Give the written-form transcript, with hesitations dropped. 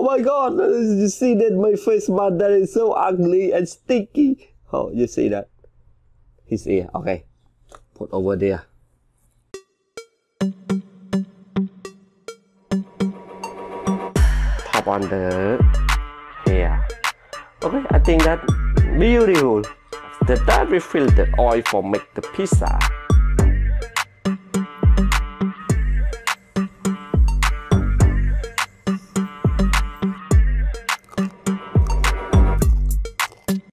Oh my God, you see that my face, man, that is so ugly and sticky. Oh, you see that? His ear, okay. Put over there. Top on the hair. Okay, I think that's beautiful. After that, we fill the oil for make the pizza.